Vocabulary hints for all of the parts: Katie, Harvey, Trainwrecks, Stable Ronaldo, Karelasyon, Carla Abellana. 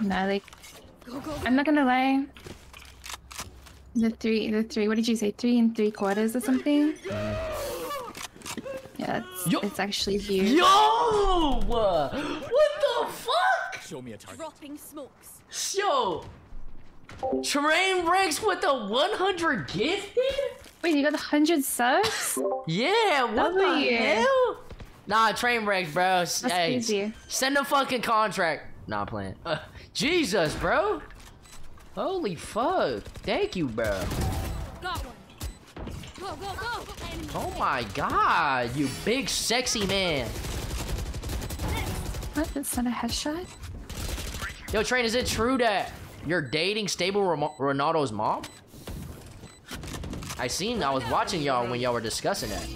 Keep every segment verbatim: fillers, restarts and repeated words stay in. No, like, go, go. I'm not gonna lie. The three, the three, what did you say? Three and three quarters or something? Yeah, it's, Yo. it's actually huge. Yo! What the fuck? Show me a target. Dropping smokes. Yo! Trainwrecks with the one hundred gifted? Wait, you got one hundred subs? Yeah, what the hell? Nah, Trainwrecks, bro. That's hey, easy. Send a fucking contract. Nah, I'm playing. Uh, Jesus, bro. Holy fuck. Thank you, bro. Got one. Go, go, go. Oh my god, you big sexy man. What? That's not a headshot? Yo, Train, is it true that you're dating Stable Ronaldo's mom? I seen, I was watching y'all when y'all were discussing that.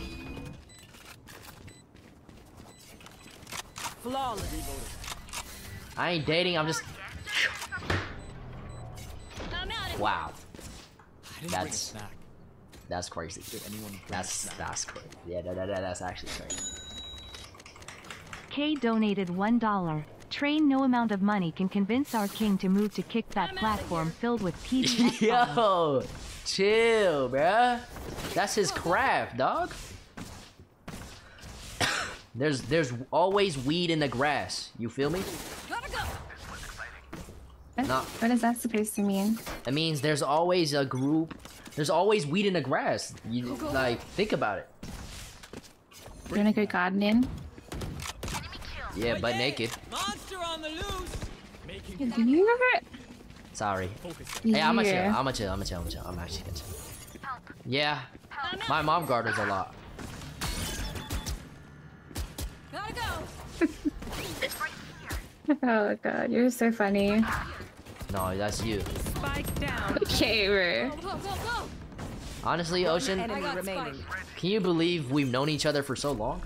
I ain't dating, I'm just... Wow. That's... That's crazy. That's... That's crazy. Yeah, that, that, that's actually crazy. Kay donated one dollar. Train, no amount of money can convince our king to move to kick that platform filled with P D F. Yo! Chill, bruh. That's his craft, dog. There's there's always weed in the grass. You feel me? Gotta go. What, nah. what is that supposed to mean? It means there's always a group. There's always weed in the grass. You like think about it. You wanna go gardening? Yeah, but naked. Monster on the loose. Yeah, do you remember it? Sorry. Yeah. Hey, I'ma chill. I'ma chill. I'ma chill. I'ma chill. I'm actually gonna chill. Yeah, my mom gardens a lot. Oh god, you're so funny. No, that's you. Spike down. Okay, we're... Honestly, Ocean, can you believe we've known each other for so long?